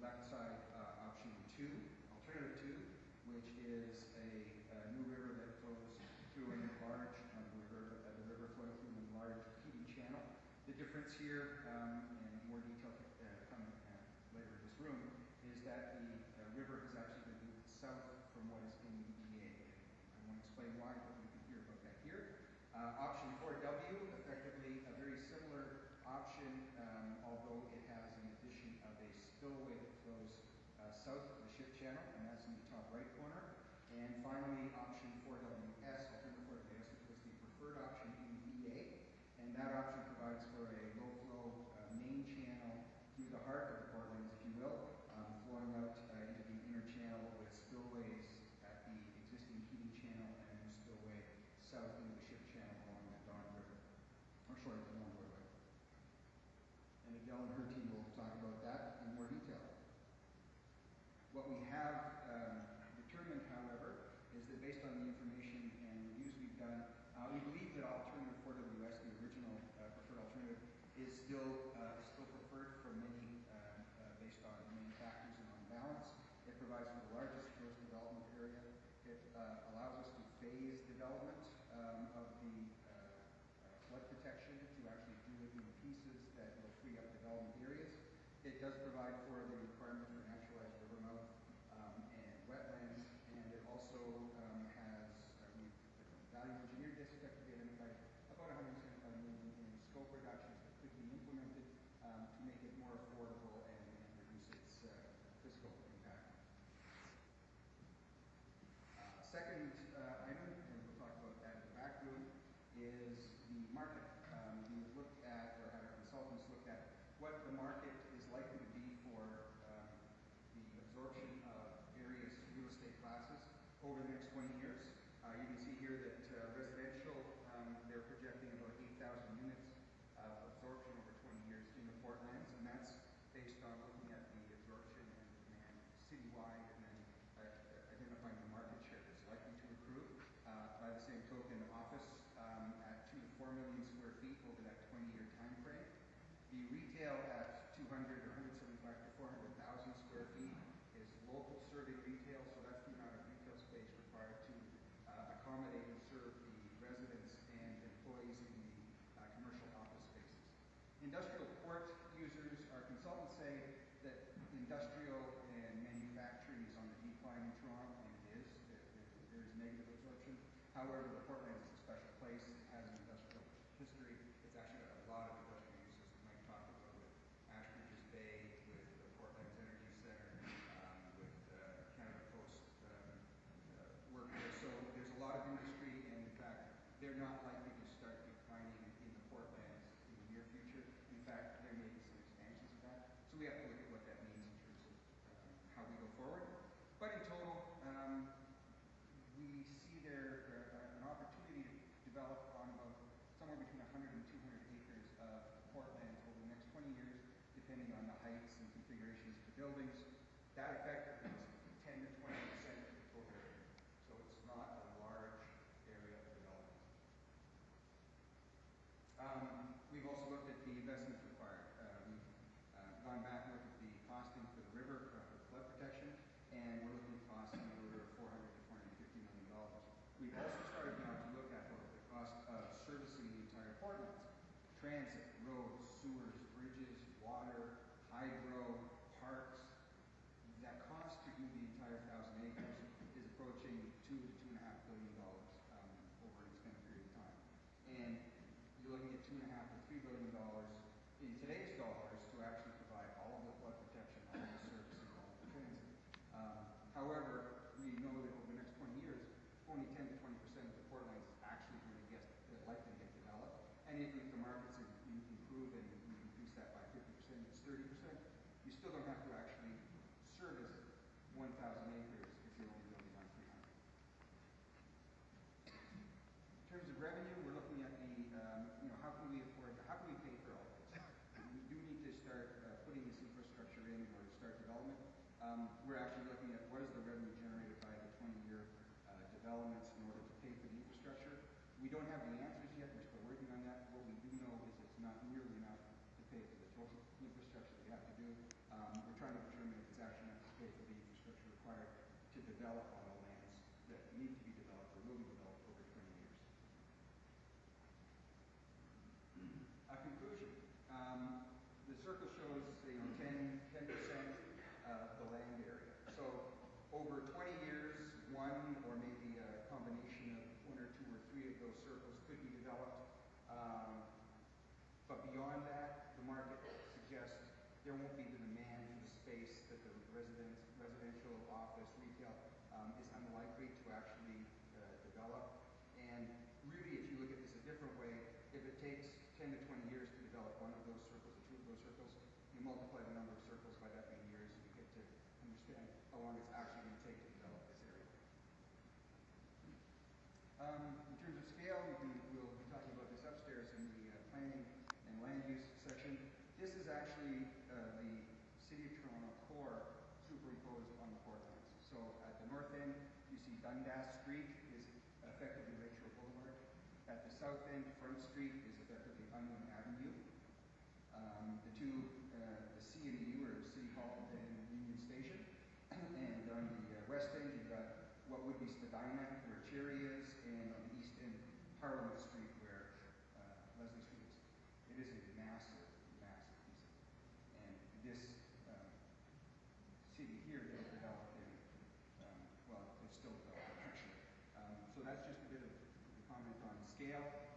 left side option 2, alternative 2, which is a new river that flows through an enlarged river flowing through an enlarged heating channel. The difference here, and more detail coming later in this room, is that the river has actually been moved south from what is in the EA. I won't explain why, but we can hear about that here. Option 4W, effectively a very similar option, although it has an addition of a spillway that flows south of the ship channel, and that's in the top right corner. And finally, option 4WS, alternative 4WS, which was the preferred option in the EA, and that option provides for a low-flow main channel through the heart of the Port Lands, if you will, flowing out into the inner channel with spillways at the existing heating channel and the spillway south into the ship channel along the Don River, or sorry, the Don River. And Adele and her team will talk about that in more detail. What we have determined, however, is that based on the information and reviews we've done, we believe that alternative 4WS, the original preferred alternative, is still preferred for many, based on many factors and on balance. It provides for the largest gross development area. It allows us to phase development of the flood protection, to actually do it in pieces that will free up development areas. It does provide for the requirement for naturalized river mouth and wetlands, and it also has, we've value engineered this effectively identified about 175 million in scope reductions that could be implemented to make it more affordable and reduce its fiscal impact. Second item, and we'll talk about that in the back room, is the market. We've looked at, or had our consultants look at, what the market is likely to be for the absorption of various real estate classes over the next 20 years. You can see here that residential, they're projecting about 8,000 units of absorption over 20 years in the Port Lands, and that's based on looking at the absorption and demand citywide, and then identifying the market share that's likely to accrue. By the same token, office at 2 to 4 million square feet over that 20-year time frame. The retail at 200 to 175 to 400,000 square feet is local survey retail, so that's the amount of retail space required to accommodate and serve the residents and employees in the commercial office spaces. Industrial port users, our consultants say that industrial and manufacturing is on the decline in Toronto, and it is. There is negative absorption. However, the Port Lands is a special place. It has an industrial history. It's actually got a lot of industrial uses. We might talk about with Ashbridges Bay, with the Port Lands Energy Center, with Canada Post work there. So there's a lot of industry, and in fact, they're not likely to start declining in the Port Lands in the near future. In fact, there may be some expansions of that. So we have to look at what that means in terms of how we go forward. But in total, we see there an opportunity to develop on about somewhere between 100 and 200 acres of Port Lands over the next 20 years, depending on the heights and configurations of the buildings. That effectively is 10 to 20% of the total area. So it's not a large area of development. We've also looked at the investment required. We've gone back and looked at the costing for the river, for flood protection, and we're looking at costs in the order of $400 to $450 million. We've also started now to look at the cost of servicing the entire Port Lands: transit, roads, sewers, bridges, water, hydro, parks. That cost to do the entire 1,000 acres is approaching $2 to $2.5 billion over an extended period of time, and you're looking at $2.5 to $3 billion in today's dollars to actually provide all of the flood protection, all of the servicing, all of the transit. However, we know that over the next 20 years, only 10 to 20% of the Port Lands is actually going to likely get developed. And even if the markets improve and you increase that by 50%, it's 30%, you still don't have to actually service 1,000 acres if you're only building on 300. In terms of revenue, we're looking at the, how can we afford, how can we pay for all of this? We do need to start putting this infrastructure in order to start development. We're actually looking at what is the revenue generated by the 20-year developments in order to pay for the infrastructure. We don't have the answers yet. We're still working on that. What we do know is it's not nearly enough to pay for the total infrastructure we have to do. We're trying to determine if it's develop on the lands that need to be developed or will be developed over 20 years. A conclusion. The circle shows 10% of the land area. So over 20 years, one or maybe a combination of one or two or three of those circles could be developed. But beyond that, the market suggests there won't be the demand for the space that the residential, office, retail is unlikely to actually develop. And really, if you look at this a different way, if it takes 10 to 20 years to develop one of those circles or two of those circles, you multiply the number of circles by that many years and you get to understand how long it's actually going to take to develop this area. In terms of scale, we'll be talking about this upstairs in the planning and land use section. This is actually the City of Toronto core superimposed on the Port Lands. So at the north end, you see Dundas Street is effectively Rachel Boulevard. At the south end, Front Street is effectively Unwin Avenue. The C and the U are City Hall and Union Station. And on the west end, you've got what would be Spadina, where Cherry is, and on the east end, Parliament Street, where Leslie Street is. It is a massive, massive piece. And this city here is developed in, well, it's still developed actually. So that's just a bit of comment on scale.